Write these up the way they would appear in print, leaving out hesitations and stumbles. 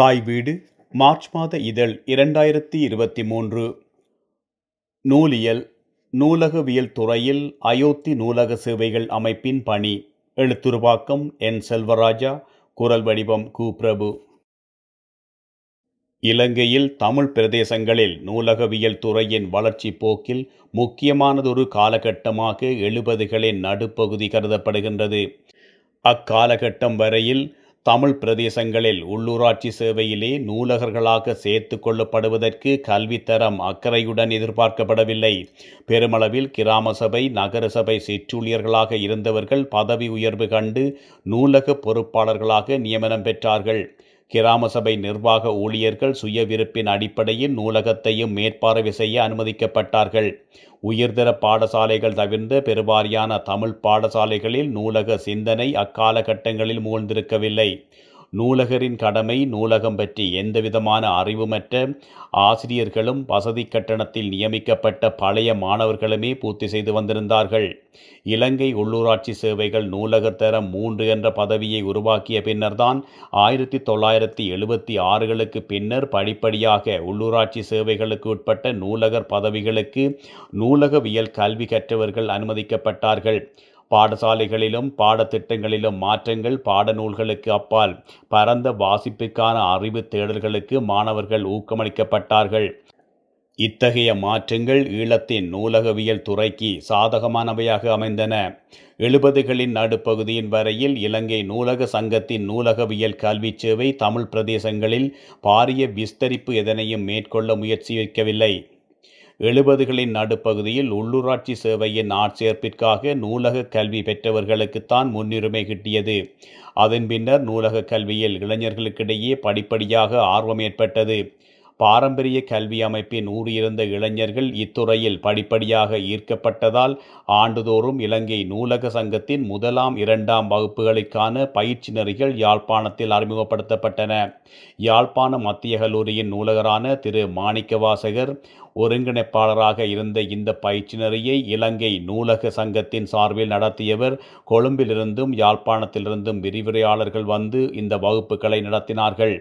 தாய் வீடு மார்ச் மாத இதழ் 2023. நூலியல் நூலகவியல் துறையில் அயோத்தி நூலக சேவைகள் அமைப்பின் பணி. எழுத்துருவாக்கம் என். செல்வராஜா. குரல் வடிவம் கு. பிரபு. இலங்கையில் தமிழ் பிரதேசங்களில் நூலகவியல் துறையின் வளர்ச்சி போக்கில் முக்கியமானதொரு காலகட்டமாக 70களின் நடுப்பகுதி கருதப்படுகின்றது. அக்காலகட்டம் வரையில் தமிழ் பிரதேசங்களில் உள்ளூராட்சி சேவையிலே நூலகர்களாக சேர்த்து கொள்ளப்படுவதற்கு கல்வித்தரம் அக்கறையுடன் எதிர்பார்க்கப்படவில்லை. பெருமளவில் கிராம சபை நகர சபை சிற்றூழியர்களாக இருந்தவர்கள் பதவி உயர்வு கண்டு நூலக பொறுப்பாளர்களாக நியமனம் பெற்றார்கள். கிராம சபை நிர்வாக ஊழியர்கள் சுய விருப்பின் அடிப்படையில் நூலகத்தையும் மேற்பார்வை செய்ய அனுமதிக்கப்பட்டார்கள். உயர்தர பாடசாலைகள் தவிர்ந்த பெருவாரியான தமிழ் பாடசாலைகளில் நூலக சிந்தனை அக்காலகட்டங்களில் மூழ்ந்திருக்கவில்லை. நூலகரின் கடமை நூலகம் பற்றி எந்தவிதமான அறிவுமற்ற ஆசிரியர்களும் வசதி கட்டணத்தில் நியமிக்கப்பட்ட பழைய மாணவர்களுமே பூர்த்தி செய்து வந்திருந்தார்கள். இலங்கை உள்ளூராட்சி சேவைகள் நூலகர் தரம் 3 என்ற பதவியை உருவாக்கிய பின்னர்தான் 1976களுக்கு பின்னர் படிப்படியாக உள்ளூராட்சி சேவைகளுக்கு உட்பட்ட நூலகர் பதவிகளுக்கு நூலகவியல் கல்வி கற்றவர்கள் அனுமதிக்கப்பட்டார்கள். பாடசாலைகளிலும் பாடத்திட்டங்களிலும் மாற்றங்கள் பாடநூல்களுக்கு அப்பால் பரந்த வாசிப்புக்கான அறிவு தேடல்களுக்கு மாணவர்கள் ஊக்கமளிக்கப்பட்டார்கள். இத்தகைய மாற்றங்கள் ஈழத்தின் நூலகவியல் துறைக்கு சாதகமானவையாக அமைந்தன. 70களின் நடுப்பகுதியின் வரையில் இலங்கை நூலக சங்கத்தின் நூலகவியல் கல்வி சேவை தமிழ் பிரதேசங்களில் பாரிய விஸ்தரிப்பு எதனையும் மேற்கொள்ள முயற்சி வைக்கவில்லை. 70களின் நடுப்பகுதியில் உள்ளூராட்சி சேவையின் ஆட்சேர்ப்பிற்காக நூலக கல்வி பெற்றவர்களுக்குத்தான் முன்னுரிமை கிட்டியது. அதன் பின்னர் நூலக கல்வியில் இளைஞர்களுக்கிடையே படிப்படியாக ஆர்வம் ஏற்பட்டது. பாரம்பரிய கல்வி அமைப்பின் ஊறியிருந்த இளைஞர்கள் இத்துறையில் படிப்படியாக ஈர்க்கப்பட்டதால் ஆண்டுதோறும் இலங்கை நூலக சங்கத்தின் 1ஆம் 2ஆம் வகுப்புகளுக்கான பயிற்சி நெறிகள் யாழ்ப்பாணத்தில் அறிமுகப்படுத்தப்பட்டன. யாழ்ப்பாண மத்திய கல்லூரியின் நூலகரான திரு மாணிக்கவாசகர் ஒருங்கிணைப்பாளராக இருந்த இந்த பயிற்சி நெறியை இலங்கை நூலக சங்கத்தின் சார்பில் நடத்தியவர். கொழும்பிலிருந்தும் யாழ்ப்பாணத்திலிருந்தும் விரிவுரையாளர்கள் வந்து இந்த வகுப்புகளை நடத்தினார்கள்.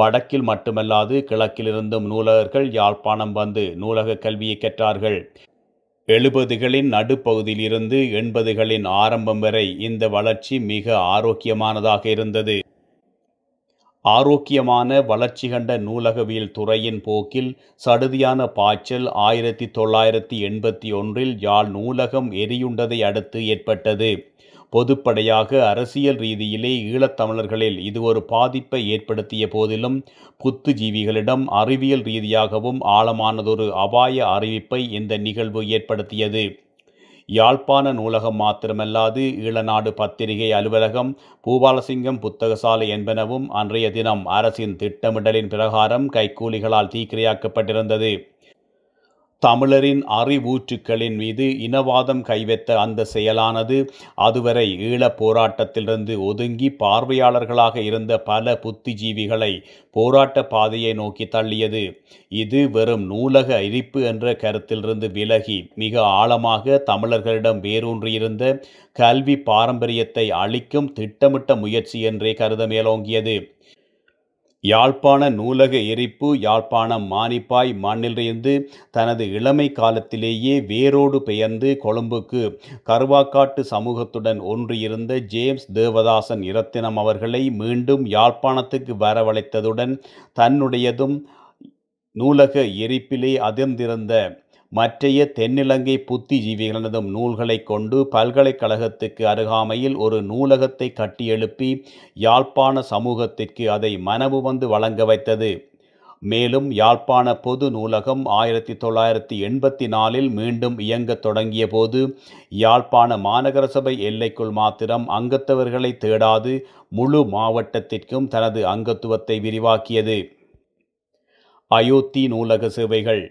வடக்கில் மட்டுமல்லாது கிழக்கிலிருந்தும் நூலகர்கள் யாழ்ப்பாணம் வந்து நூலக கல்வியை கற்றார்கள். 70களின் நடுப்பகுதியிலிருந்து 80களின் ஆரம்பம் வரை இந்த வளர்ச்சி மிக ஆரோக்கியமானதாக இருந்தது. ஆரோக்கியமான வளர்ச்சி கண்ட நூலகவியல் துறையின் போக்கில் சடுதியான பாய்ச்சல் 1981இல் யாழ் நூலகம் எரியுண்டதை அடுத்து ஏற்பட்டது. பொதுப்படையாக அரசியல் ரீதியிலே ஈழத்தமிழர்களில் இது ஒரு பாதிப்பை ஏற்படுத்திய போதிலும் புத்துஜீவிகளிடம் அறிவியல் ரீதியாகவும் ஆழமானதொரு அபாய அறிவிப்பை இந்த நிகழ்வு ஏற்படுத்தியது. யாழ்ப்பாண நூலகம் மாத்திரமல்லாது ஈழநாடு பத்திரிகை அலுவலகம், பூபாலசிங்கம் புத்தகசாலை என்பனவும் அன்றைய தினம் அரசின் திட்டமிடலின் பிரகாரம் கைக்கூலிகளால் தீக்கிரையாக்கப்பட்டிருந்தது. தமிழரின் அறிவூற்றுக்களின் மீது இனவாதம் கைவெத்த அந்த செயலானது அதுவரை ஈழப் போராட்டத்திலிருந்து ஒதுங்கி பார்வையாளர்களாக இருந்த பல புத்திஜீவிகளை போராட்ட பாதையை நோக்கி தள்ளியது. இது வெறும் நூலக எரிப்பு என்ற கருத்திலிருந்து விலகி மிக ஆழமாக தமிழர்களிடம் வேரூன்றியிருந்த கல்வி பாரம்பரியத்தை அழிக்கும் திட்டமிட்ட முயற்சி என்றே கருத மேலோங்கியது. யாழ்ப்பாண நூலக எரிப்பு யாழ்ப்பாணம் மானிப்பாய் மண்ணிலிருந்து தனது இளமை காலத்திலேயே வேரோடு பெயர்ந்து கொழும்புக்கு கருவாக்காட்டு சமூகத்துடன் ஒன்றியிருந்த ஜேம்ஸ் தேவதாசன் இரத்தினம் அவர்களை மீண்டும் யாழ்ப்பாணத்துக்கு வரவழைத்ததுடன் தன்னுடையதும் நூலக எரிப்பிலே அதிர்ந்திருந்த மற்றைய தென்னிலங்கை புத்திஜீவிகளதும் நூல்களை கொண்டு பல்கலைக்கழகத்துக்கு அருகாமையில் ஒரு நூலகத்தை கட்டியெழுப்பி யாழ்ப்பாண சமூகத்திற்கு அதை மனவு வந்து வழங்க வைத்தது. மேலும் யாழ்ப்பாண பொது நூலகம் 1984இல் மீண்டும் இயங்கத் தொடங்கிய போது யாழ்ப்பாண மாநகர சபை எல்லைக்குள் மாத்திரம் அங்கத்தவர்களை தேடாது முழு மாவட்டத்திற்கும் தனது அங்கத்துவத்தை விரிவாக்கியது. அயோத்தி நூலக சேவைகள்.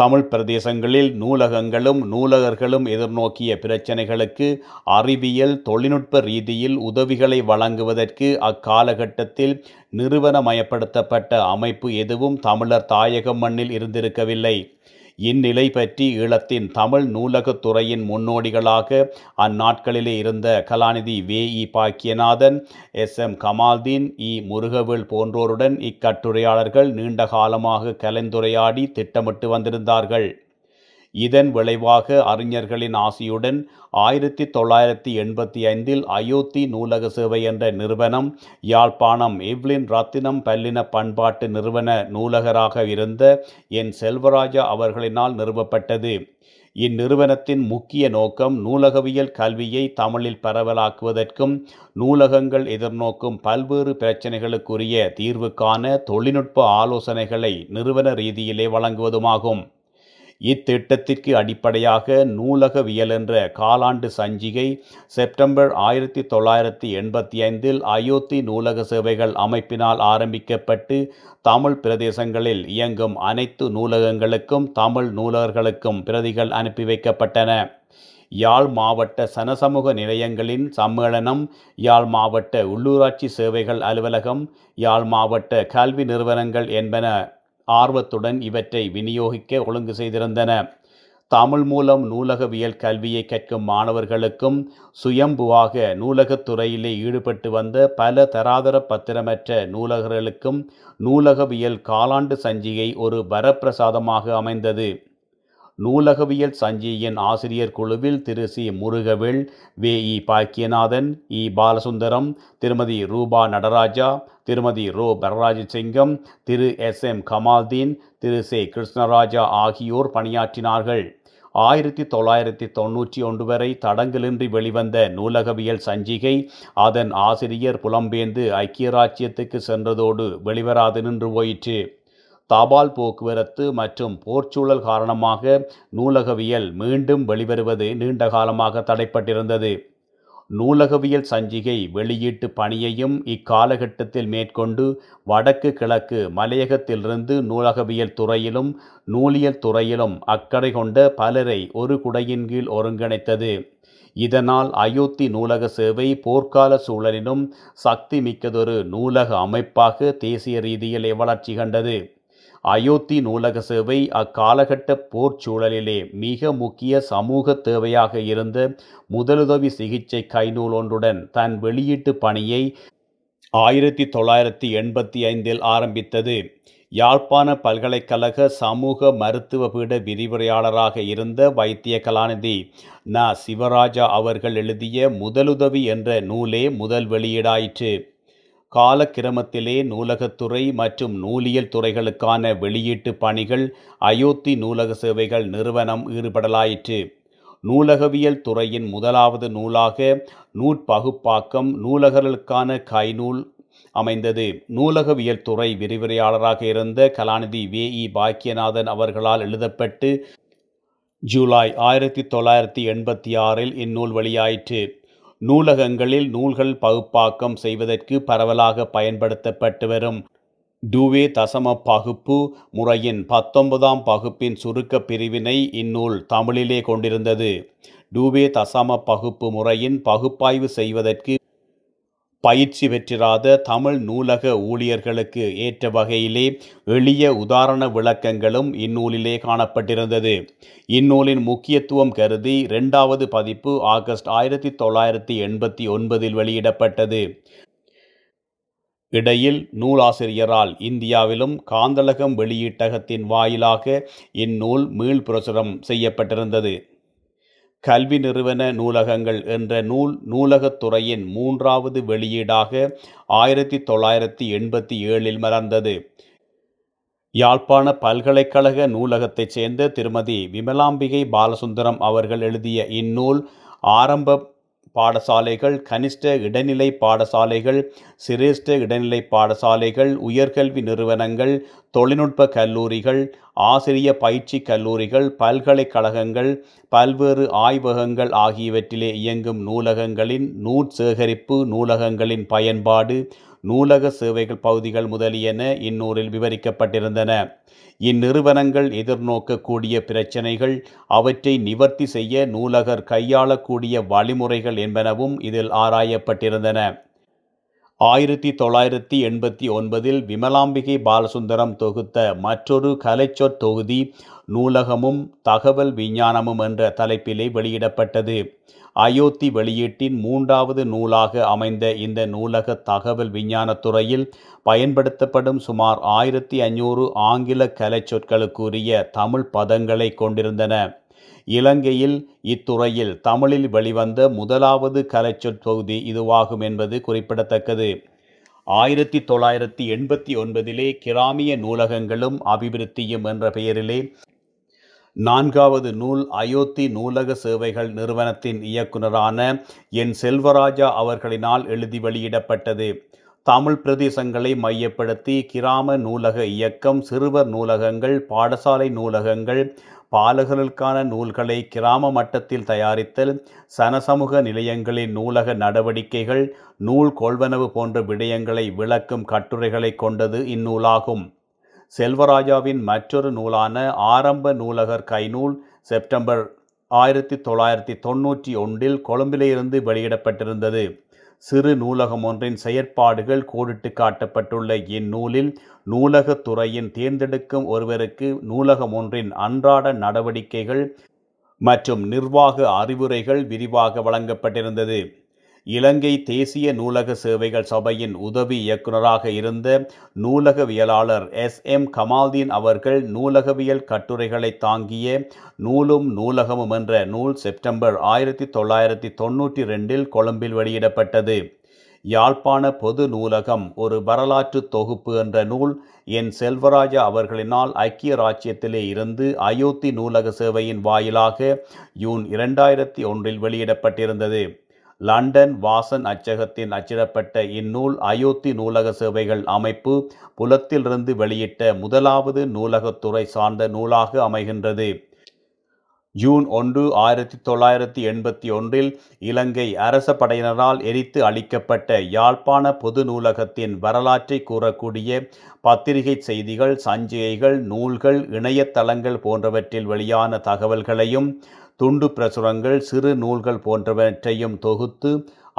தமிழ் பிரதேசங்களில் நூலகங்களும் நூலகர்களும் எதிர்நோக்கிய பிரச்சினைகளுக்கு அறிவியல் தொழில்நுட்ப ரீதியில் உதவிகளை வழங்குவதற்கு அக்காலகட்டத்தில் நிறுவனமயப்படுத்தப்பட்ட அமைப்பு எதுவும் தமிழர் தாயகம் மண்ணில் இருந்திருக்கவில்லை. இந்நிலை பற்றி ஈழத்தின் தமிழ் நூலகத் துறையின் முன்னோடிகளாக அந்நாட்களிலே இருந்த கலாநிதி வே.இ. பாக்கியநாதன், எஸ்.எம். கமால்தீன், இ. முருகவேல் போன்றோருடன் இக்கட்டுரையாளர்கள் நீண்ட காலமாக கலந்துரையாடி திட்டமிட்டு வந்திருந்தார்கள். இதன் விளைவாக அறிஞர்களின் ஆசியுடன் 1985 அயோத்தி நூலக சேவை என்ற நிறுவனம் யாழ்ப்பாணம் எவ்லின் ரத்தினம் பல்லின பண்பாட்டு நிறுவன நூலகராக இருந்த என். செல்வராஜா அவர்களினால் நிறுவப்பட்டது. இந்நிறுவனத்தின் முக்கிய நோக்கம் நூலகவியல் கல்வியை தமிழில் பரவலாக்குவதற்கும் நூலகங்கள் எதிர்நோக்கும் பல்வேறு பிரச்சினைகளுக்குரிய தீர்வுக்கான தொழில்நுட்ப ஆலோசனைகளை நிறுவன ரீதியிலே வழங்குவதுமாகும். இத்திட்டத்திற்கு அடிப்படையாக நூலகவியல் என்ற காலாண்டு சஞ்சிகை செப்டம்பர் 1985 அயோத்தி நூலக சேவைகள் அமைப்பினால் ஆரம்பிக்கப்பட்டு தமிழ் பிரதேசங்களில் இயங்கும் அனைத்து நூலகங்களுக்கும் தமிழ் நூலகர்களுக்கும் பிரதிகள் அனுப்பி வைக்கப்பட்டன. யாழ் மாவட்ட சனசமூக நிலையங்களின் சம்மேளனம், யாழ் மாவட்ட உள்ளூராட்சி சேவைகள் அலுவலகம், யாழ் மாவட்ட கல்வி நிறுவனங்கள் என்பன ஆர்வத்துடன் இவற்றை விநியோகிக்க ஒழுங்கு செய்திருந்தன. தமிழ் மூலம் நூலகவியல் கல்வியை கற்கும் மாணவர்களுக்கும் சுயம்புவாக நூலகத்துறையிலே ஈடுபட்டு வந்த பல தராதர பத்திரமற்ற நூலகர்களுக்கும் நூலகவியல் காலாண்டு சஞ்சிகை ஒரு வரப்பிரசாதமாக அமைந்தது. நூலகவியல் சஞ்சிகையின் ஆசிரியர் குழுவில் திரு சி. முருகவேல், வே.இ. பாக்கியநாதன், இ. பாலசுந்தரம், திருமதி ரூபா நடராஜா, திருமதி ரோ. பரராஜசிங்கம், திரு எஸ். எம். கமால்தீன், திரு சே. கிருஷ்ணராஜா ஆகியோர் பணியாற்றினார்கள். 1991 வரை தடங்கலின்றி வெளிவந்த நூலகவியல் சஞ்சிகை அதன் ஆசிரியர் புலம்பெயர்ந்து ஐக்கிய இராச்சியத்துக்கு சென்றதோடு வெளிவராது நின்று போயிற்று. தபால் போக்குவரத்து மற்றும் போர்ச்சூழல் காரணமாக நூலகவியல் மீண்டும் வெளிவருவது நீண்ட காலமாக தடைப்பட்டிருந்தது. நூலகவியல் சஞ்சிகை வெளியீட்டு பணியையும் இக்காலகட்டத்தில் மேற்கொண்டு வடக்கு கிழக்கு மலையகத்திலிருந்து நூலகவியல் துறையிலும் நூலியல் துறையிலும் அக்கறை கொண்ட பலரை ஒரு குடையின் கீழ் ஒருங்கிணைத்தது. இதனால் அயோத்தி நூலக சேவை போர்க்கால சூழலிலும் சக்தி மிக்கதொரு நூலக அமைப்பாக தேசிய ரீதியிலே வளர்ச்சி கண்டது. அயோத்தி நூலக சேவை அக்காலகட்ட போர்ச்சூழலிலே மிக முக்கிய சமூக தேவையாக இருந்த முதலுதவி சிகிச்சை கைநூல் ஒன்றுடன் தன் வெளியீட்டு பணியை 1985 ஆரம்பித்தது. யாழ்ப்பாண பல்கலைக்கழக சமூக மருத்துவ பீட விரிவுரையாளராக இருந்த வைத்திய கலாநிதி ந. சிவராஜா அவர்கள் எழுதிய முதலுதவி என்ற நூலே முதல் வெளியீடாயிற்று. காலக்கிரமத்திலே நூலகத்துறை மற்றும் நூலியல் துறைகளுக்கான வெளியீட்டு பணிகள் அயோத்தி நூலக சேவைகள் நிறுவனம் ஈடுபடலாயிற்று. நூலகவியல் துறையின் முதலாவது நூலாக நூற்பகுப்பாக்கம் நூலகர்களுக்கான கைநூல் அமைந்தது. நூலகவியல் துறை விரிவுரையாளராக இருந்த கலாநிதி வே.இ. பாக்கியநாதன் அவர்களால் எழுதப்பட்டு ஜூலை 1986 இந்நூல் வெளியாயிற்று. நூலகங்களில் நூல்கள் பகுப்பாக்கம் செய்வதற்கு பரவலாக பயன்படுத்தப்பட்டு வரும் டூவே தசம பகுப்பு முறையின் 19ஆம் பகுப்பின் சுருக்க பிரிவினை இந்நூல் தமிழிலே கொண்டிருந்தது. டூவே தசம பகுப்பு முறையின் பகுப்பாய்வு செய்வதற்கு பயிற்சி பெற்றிராத தமிழ் நூலக ஊழியர்களுக்கு ஏற்ற வகையிலே எளிய உதாரண விளக்கங்களும் இந்நூலிலே காணப்பட்டிருந்தது. இந்நூலின் முக்கியத்துவம் கருதி 2வது பதிப்பு ஆகஸ்ட் 1989 வெளியிடப்பட்டது. இடையில் நூலாசிரியரால் இந்தியாவிலும் காந்தளகம் வெளியீட்டகத்தின் வாயிலாக இந்நூல் மீள் பிரசுரம் செய்யப்பட்டிருந்தது. கல்வி நிறுவன நூலகங்கள் என்ற நூல் நூலகத்துறையின் 3வது வெளியீடாக 1987 மலர்ந்தது. யாழ்ப்பாண பல்கலைக்கழக நூலகத்தைச் சேர்ந்த திருமதி விமலாம்பிகை பாலசுந்தரம் அவர்கள் எழுதிய இந்நூல் ஆரம்ப பாடசாலைகள், கனிஷ்ட இடைநிலை பாடசாலைகள், சிரேஷ்ட இடைநிலை பாடசாலைகள், உயர்கல்வி நிறுவனங்கள், தொழில்நுட்ப கல்லூரிகள், ஆசிரிய பயிற்சி கல்லூரிகள், பல்கலைக்கழகங்கள், பல்வேறு ஆய்வகங்கள் ஆகியவற்றிலே இயங்கும் நூலகங்களின் நூற்சேகரிப்பு, நூலகங்களின் பயன்பாடு, நூலக சேவைகள் பகுதிகள் முதலியன இந்நூலில் விவரிக்கப்பட்டிருந்தன. இந்நிறுவனங்கள் எதிர்நோக்கக்கூடிய பிரச்சினைகள், அவற்றை நிவர்த்தி செய்ய நூலகர் கையாளக்கூடிய வழிமுறைகள் என்பனவும் இதில் ஆராயப்பட்டிருந்தன. 1989 விமலாம்பிகை பாலசுந்தரம் தொகுத்த மற்றொரு கலைச்சொற் தொகுதி நூலகமும் தகவல் விஞ்ஞானமும் என்ற தலைப்பிலே வெளியிடப்பட்டது. அயோத்தி வெளியீட்டின் 3வது நூலாக அமைந்த இந்த நூலக தகவல் விஞ்ஞானத்துறையில் பயன்படுத்தப்படும் சுமார் 1500 ஆங்கில கலைச்சொற்களுக்குரிய தமிழ் பதங்களை கொண்டிருந்தன. இலங்கையில் இத்துறையில் தமிழில் வெளிவந்த முதலாவது கலைச்சொற் தொகுதி இதுவாகும் என்பது குறிப்பிடத்தக்கது. 1989 கிராமிய நூலகங்களும் அபிவிருத்தியும் என்ற பெயரிலே 4வது நூல் அயோத்தி நூலக சேவைகள் நிறுவனத்தின் இயக்குநரான என். செல்வராஜா அவர்களினால் எழுதி வெளியிடப்பட்டது. தமிழ் பிரதேசங்களை மையப்படுத்தி கிராம நூலக இயக்கம் சிறுவர் நூலகங்கள், பாடசாலை நூலகங்கள், பாலகர்களுக்கான நூல்களை கிராம மட்டத்தில் தயாரித்தல், சனசமூக நிலையங்களின் நூலக நடவடிக்கைகள், நூல் கொள்வனவு போன்ற விடயங்களை விளக்கும் கட்டுரைகளை கொண்டது இந்நூலாகும். செல்வராஜாவின் மற்றொரு நூலான ஆரம்ப நூலகர் கைநூல் செப்டம்பர் 1991 கொழும்பிலிருந்து வெளியிடப்பட்டிருந்தது. சிறு நூலகம் ஒன்றின் செயற்பாடுகள் கோடிட்டு காட்டப்பட்டுள்ள இந்நூலில் நூலகத்துறையின் தேர்ந்தெடுக்கும் ஒருவருக்கு நூலகம் ஒன்றின் அன்றாட நடவடிக்கைகள் மற்றும் நிர்வாக அறிவுரைகள் விரிவாக வழங்கப்பட்டிருந்தது. இலங்கை தேசிய நூலக சேவைகள் சபையின் உதவி இயக்குநராக இருந்த நூலகவியலாளர் S.M. கமால்தீன் அவர்கள் நூலகவியல் கட்டுரைகளை தாங்கிய நூலும் நூலகமும் என்ற நூல் செப்டம்பர் 1992 கொழும்பில் வெளியிடப்பட்டது. யாழ்ப்பாண பொது நூலகம் ஒரு வரலாற்று தொகுப்பு என்ற நூல் என். செல்வராஜா அவர்களினால் ஐக்கிய இராச்சியத்திலே இருந்து அயோத்தி நூலக சேவையின் வாயிலாக ஜூன் 2001 வெளியிடப்பட்டிருந்தது. லண்டன் வாசன் அச்சகத்தின் அச்சிடப்பட்ட இந்நூல் அயோத்தி நூலக சேவைகள் அமைப்பு புலத்திலிருந்து வெளியிட்ட முதலாவது நூலகத்துறை சார்ந்த நூலாக அமைகின்றது. ஜூன் 1, 1981 இலங்கை அரச படையினரால் எரித்து அளிக்கப்பட்ட யாழ்ப்பாண பொது நூலகத்தின் வரலாற்றை கூறக்கூடிய பத்திரிகை செய்திகள், சஞ்சிகைகள், நூல்கள், இணையதளங்கள் போன்றவற்றில் வெளியான தகவல்களையும் துண்டு பிரசுரங்கள், சிறு நூல்கள் போன்றவற்றையும் தொகுத்து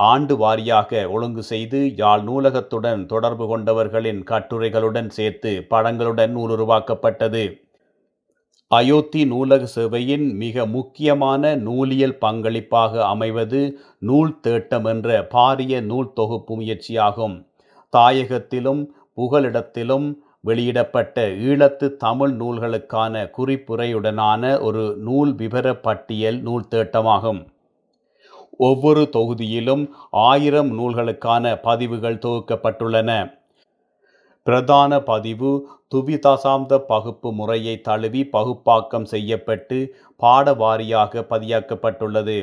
ஆண்டு வாரியாக ஒழுங்கு செய்து யாழ் நூலகத்துடன் தொடர்பு கொண்டவர்களின் கட்டுரைகளுடன் சேர்த்து படங்களுடன் நூலுருவாக்கப்பட்டது. அயோத்தி நூலக சேவையின் மிக முக்கியமான நூலியல் பங்களிப்பாக அமைவது நூல் தேட்டம் என்ற பாரிய நூல் தொகுப்பு முயற்சியாகும். தாயகத்திலும் புகலிடத்திலும் வெளியிடப்பட்ட ஈழத்து தமிழ் நூல்களுக்கான குறிப்புரையுடனான ஒரு நூல் விபர பட்டியல் நூல் தேட்டமாகும். ஒவ்வொரு தொகுதியிலும் 1000 நூல்களுக்கான பதிவுகள் தொகுக்கப்பட்டுள்ளன. பிரதான பதிவு துவிதசாப்த பகுப்பு முறையை தழுவி பகுப்பாக்கம் செய்யப்பட்டு பாட வாரியாக பதியாக்கப்பட்டுள்ளது.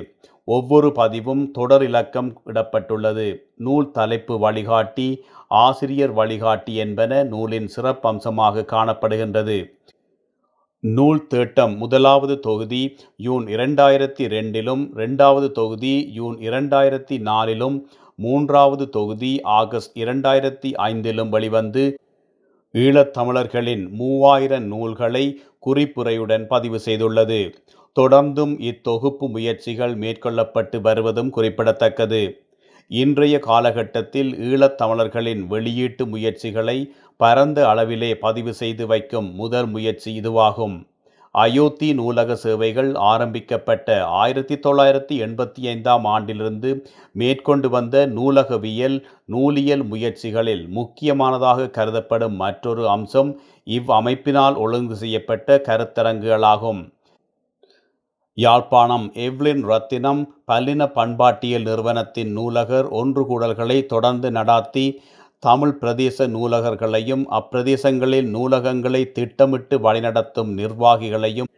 ஒவ்வொரு பதிவும் தொடர் இலக்கம் இடப்பட்டுள்ளது. நூல் தலைப்பு வழிகாட்டி, ஆசிரியர் வழிகாட்டி என்பன நூலின் சிறப்பம்சமாக காணப்படுகின்றது. நூல் தேட்டம் முதலாவது தொகுதி ஜூன் 2002 இரண்டாவது தொகுதி ஜூன் 2004 3வது தொகுதி ஆகஸ்ட் 2005 வெளிவந்து ஈழத்தமிழர்களின் 3000 நூல்களை குறிப்புரையுடன் பதிவு செய்துள்ளது. தொடர்ந்தும் இத்தொகுப்பு முயற்சிகள் மேற்கொள்ளப்பட்டு வருவதும் குறிப்பிடத்தக்கது. இன்றைய காலகட்டத்தில் ஈழத்தமிழர்களின் வெளியீட்டு முயற்சிகளை பரந்த அளவிலே பதிவு செய்து வைக்கும் முதல் முயற்சி இதுவாகும். அயோத்தி நூலக சேவைகள் ஆரம்பிக்கப்பட்ட 1985 ஆண்டிலிருந்து மேற்கொண்டு வந்த நூலகவியல் நூலியல் முயற்சிகளில் முக்கியமானதாக கருதப்படும் மற்றொரு அம்சம் இவ்வமைப்பினால் ஒழுங்கு செய்யப்பட்ட கருத்தரங்குகளாகும். யாழ்ப்பாணம் எவ்லின் ரத்தினம் பல்லின பண்பாட்டியல் நிறுவனத்தின் நூலகர் ஒன்று கூடல்களை தொடர்ந்து நடாத்தி தமிழ் பிரதேச நூலகர்களையும் அப்பிரதேசங்களில் நூலகங்களை திட்டமிட்டு வழிநடத்தும் நிர்வாகிகளையும்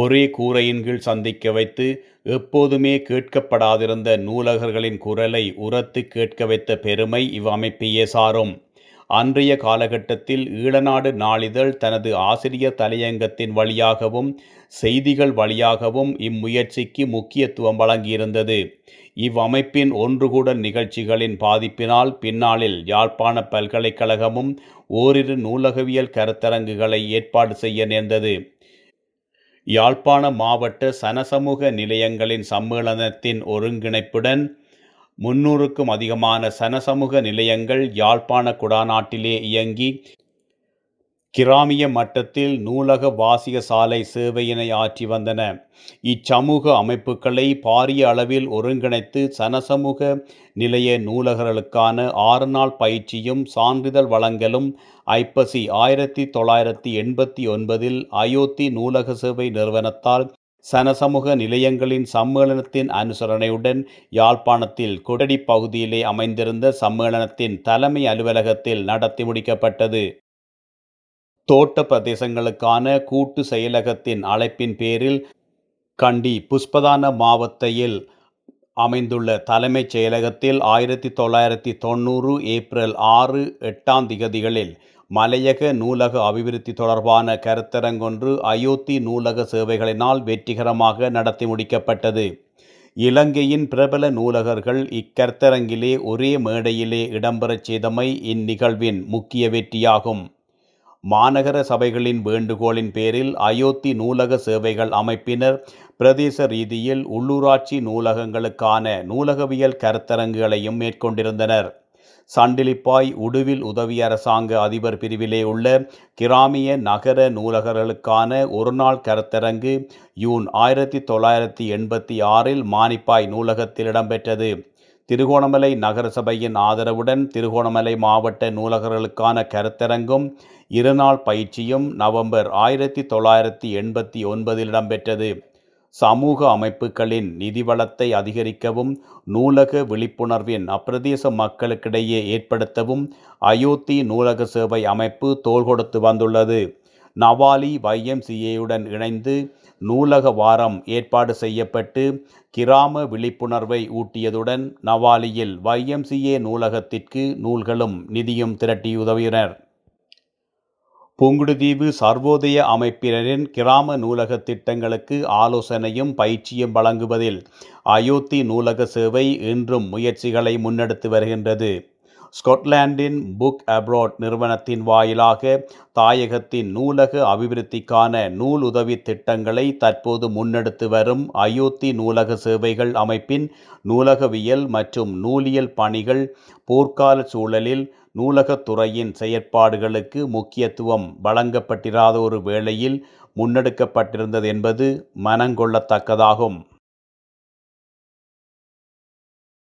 ஒரே கூரையின் கீழ் சந்திக்க வைத்து எப்போதுமே கேட்கப்படாதிருந்த நூலகர்களின் குரலை உரத்து கேட்க வைத்த பெருமை இவ்வமைப்பையே சாரும். அன்றைய காலகட்டத்தில் ஈழநாடு நாளிதழ் தனது ஆசிரியர் தலையங்கத்தின் வழியாகவும் செய்திகள் வழியாகவும் இம்முயற்சிக்கு முக்கியத்துவம் வழங்கியிருந்தது. இவ்வமைப்பின் ஒன்றுகூடல் நிகழ்ச்சிகளின் பாதிப்பினால் பின்னாளில் யாழ்ப்பாண பல்கலைக்கழகமும் ஓரிரு நூலகவியல் கருத்தரங்குகளை ஏற்பாடு செய்ய நேர்ந்தது. யாழ்ப்பாண மாவட்ட சனசமூக நிலையங்களின் சம்மேளனத்தின் ஒருங்கிணைப்புடன் 300க்கும் அதிகமான சனசமூக நிலையங்கள் யாழ்ப்பாண குடாநாட்டிலே இயங்கி கிராமிய மட்டத்தில் நூலக வாசிக சாலை சேவையினை ஆற்றி வந்தன. இச்சமூக அமைப்புகளை பாரிய அளவில் ஒருங்கிணைத்து சனசமூக நிலைய நூலகர்களுக்கான 6 நாள் பயிற்சியும் சான்றிதழ் வழங்கலும் ஐப்பசி 1989 அயோத்தி நூலக சேவை நிறுவனத்தால் சனசமூக நிலையங்களின் சம்மேளனத்தின் அனுசரணையுடன் யாழ்ப்பாணத்தில் கொடடி பகுதியிலே அமைந்திருந்த சம்மேளனத்தின் தலைமை அலுவலகத்தில் நடத்தி முடிக்கப்பட்டது. தோட்ட பிரதேசங்களுக்கான கூட்டு செயலகத்தின் அழைப்பின் பேரில் கண்டி புஷ்பதான மாவட்டத்தில் அமைந்துள்ள தலைமைச் செயலகத்தில் 1990 ஏப்ரல் 6, 8 திகதிகளில் மலையக நூலக அபிவிருத்தி தொடர்பான கருத்தரங்கொன்று அயோத்தி நூலக சேவைகளினால் வெற்றிகரமாக நடத்தி முடிக்கப்பட்டது. இலங்கையின் பிரபல நூலகர்கள் இக்கருத்தரங்கிலே ஒரே மேடையிலே இடம்பெறச் செய்தமை இந்நிகழ்வின் முக்கிய வெற்றியாகும். மாநகர சபைகளின் வேண்டுகோளின் பேரில் அயோத்தி நூலக சேவைகள் அமைப்பினர் பிரதேச ரீதியில் உள்ளூராட்சி நூலகங்களுக்கான நூலகவியல் கருத்தரங்குகளையும் மேற்கொண்டிருந்தனர். சண்டிலிப்பாய் உடுவில் உதவி அரசாங்க அதிபர் பிரிவிலே உள்ள கிராமிய நகர நூலகர்களுக்கான ஒருநாள் கருத்தரங்கு ஜூன் 1986இல் மானிப்பாய் நூலகத்தில் இடம்பெற்றது. திருகோணமலை நகரசபையின் ஆதரவுடன் திருகோணமலை மாவட்ட நூலகர்களுக்கான கருத்தரங்கும் 2 நாள் பயிற்சியும் நவம்பர் 1989இல் இடம்பெற்றது. சமூக அமைப்புகளின் நிதிவளத்தை அதிகரிக்கவும் நூலக விழிப்புணர்வின் அப்பிரதேச மக்களுக்கிடையே ஏற்படுத்தவும் அயோத்தி நூலக சேவை அமைப்பு தோள் கொடுத்து வந்துள்ளது. நவாலி YMCAயுடன் இணைந்து நூலக வாரம் ஏற்பாடு செய்யப்பட்டு கிராம விழிப்புணர்வை ஊட்டியதுடன் நவாலியில் YMCA நூலகத்திற்கு நூல்களும் நிதியும் திரட்டி உதவினர். புங்குடுதீவு சர்வோதய அமைப்பினரின் கிராம நூலக திட்டங்களுக்கு ஆலோசனையும் பயிற்சியும் வழங்குவதில் அயோத்தி நூலக சேவை இன்றும் முயற்சிகளை முன்னெடுத்து வருகின்றது. ஸ்கொட்லாண்டின் புக் அப்ரோட் நிறுவனத்தின் வாயிலாக தாயகத்தின் நூலக அபிவிருத்திக்கான நூல் உதவி திட்டங்களை தற்போது முன்னெடுத்து வரும் அயோத்தி நூலக சேவைகள் அமைப்பின் நூலகவியல் மற்றும் நூலியல் பணிகள் போர்க்கால சூழலில் நூலகத்துறையின் செயற்பாடுகளுக்கு முக்கியத்துவம் வழங்கப்பட்டிராத ஒரு வேளையில் முன்னெடுக்கப்பட்டிருந்தது என்பது மனங்கொள்ளத்தக்கதாகும்.